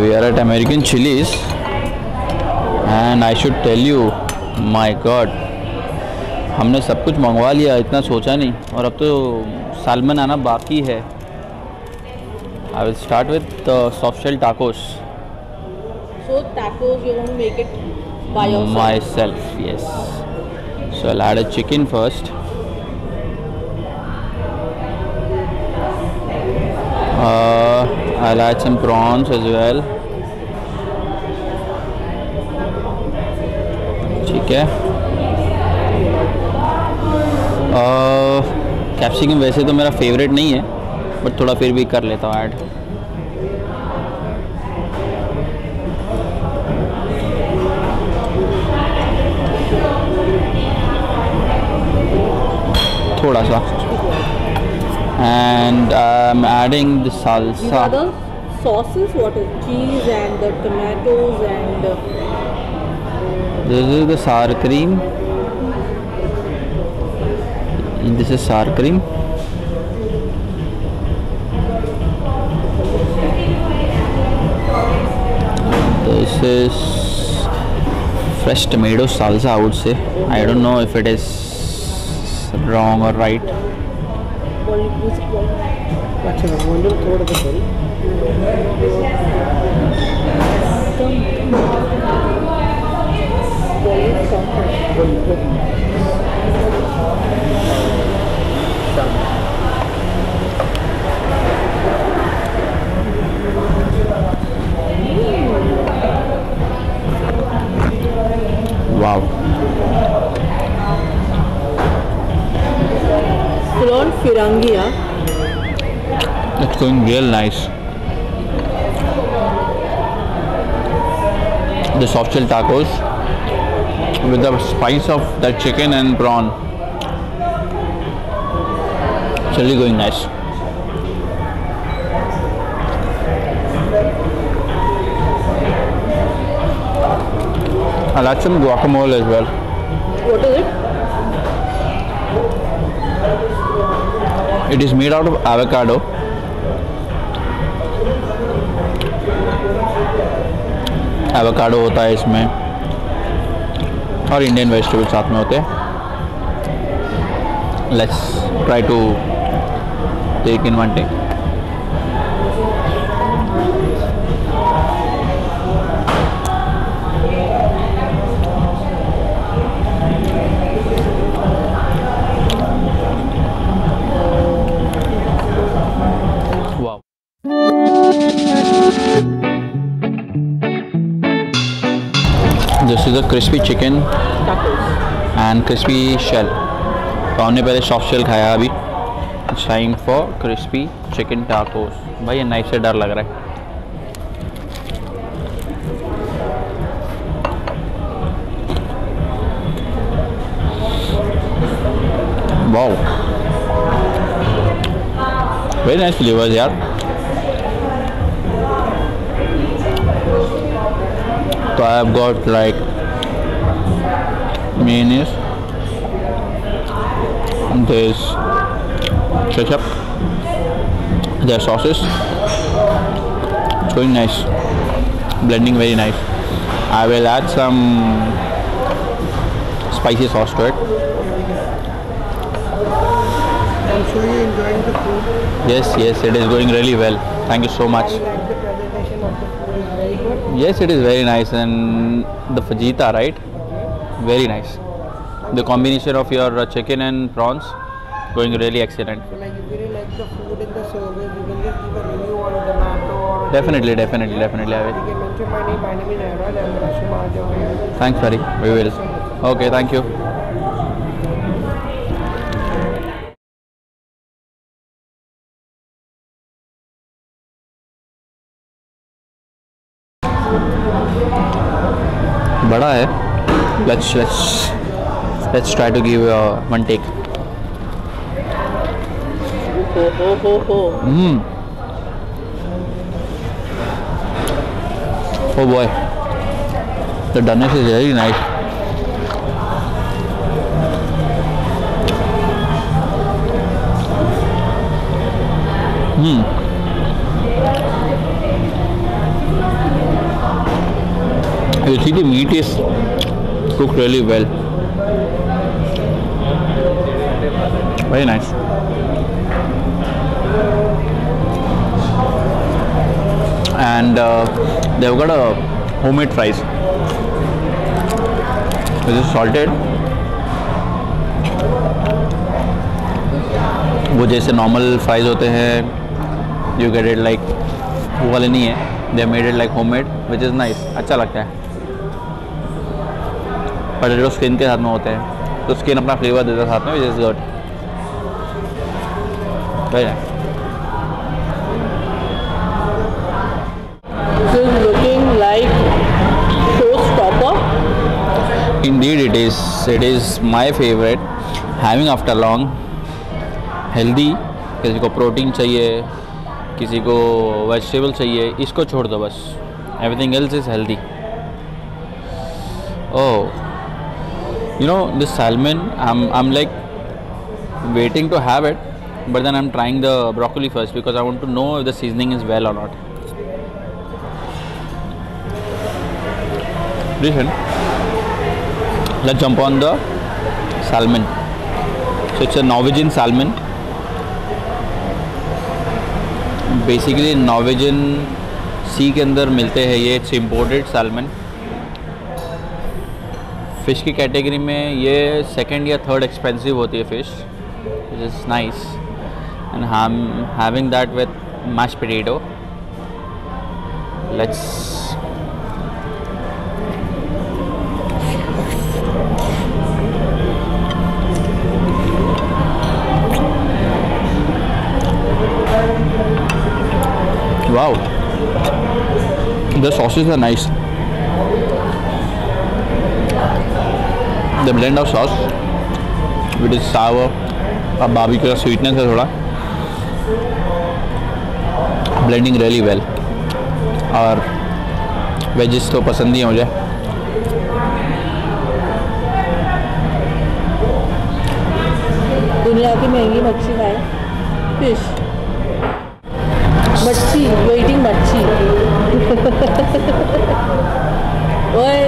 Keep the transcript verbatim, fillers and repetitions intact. we are at American Chilis, and I should tell you, my God, हमने सब कुछ मंगवा लिया, इतना सोचा नहीं, और अब तो सालमन आना बाकी है. I will start with the soft shell tacos. So tacos, you want to make it by yourself? Myself, yes. So I'll add a chicken first. Uh, I'll add some prawns as well. Okay. Uh, capsicum वैसे तो मेरा favorite नहीं है, but थोड़ा फिर भी कर लेता हूँ add. थोड़ा सा. And I'm adding the salsa. The other sauces, what is cheese and the tomatoes and. The this is the sour cream. This is sour cream. This is fresh tomato salsa, I would say. I don't know if it is wrong or right. Wow. It's going real nice. The soft shell tacos with the spice of that chicken and prawn. It's really going nice. I'll add some guacamole as well. What is it? It is made out of avocado. Avocado होता है इसमें और Indian vegetables साथ में होते हैं. Let's try to take in one take. This is a crispy chicken tacos and crispy shell. तो हमने पहले soft shell खाया अभी. It's time for crispy chicken tacos. भाई ये knife से डर लग रहा है. Wow. Very nice flavors यार. So I have got like mayonnaise, and there's ketchup, there's sauces. It's going nice, blending very nice. I will add some spicy sauce to it. I'm sure you're enjoying the food. Yes, yes, it is going really well. Thank you so much. Yes, it is very nice, and the fajita, right? Very nice. The combination of your chicken and prawns going really excellent. So, like, if you really like the food and the service, you can just give a review on the map or. Definitely, definitely, definitely. I will. You can mention my name. My name is Nehra. I am Rashmi Mahajan. Thanks, buddy. We will. Okay, thank you. बड़ा है. Let's let's let's try to give uh, one take. Mm. Oh boy, the doneness is very nice. Hmm. You see the meat is cooked really well. Very nice. And uh, they've got a homemade fries, which is salted. वो जैसे normal fries होते हैं, you get it like वो वाले नहीं है, they made it like homemade, which is nice. अच्छा लगता है. पर जो skin के साथ में होते हैं, तो skin अपना flavor देता है साथ में, which is good. Very nice. This is looking like showstopper. Indeed, it is. It is my favorite. Having after long. Healthy, किसी को प्रोटीन चाहिए, किसी को वेजिटेबल चाहिए, इसको छोड़ दो बस. Everything else is healthy. Oh, you know this salmon, I I am like waiting to have it, but then I am trying the broccoli first because I want to know if the seasoning is well or not. Let's jump on the salmon. So it's a Norwegian salmon. Basically Norwegian sea के अंदर मिलते हैं ये. It's imported salmon. Fish की category में ये second या third expensive होती है fish, which is nice. And हम having that with mash potato. Let's wow, the sauces are nice. The blend of sauce, which is sour, a barbecue sweetness है थोड़ा. Blending really well. और veggies तो पसंद ही है मुझे. दुनिया की महंगी मच्छी है, fish. मच्छी, यू ईटिंग मच्छी. ओए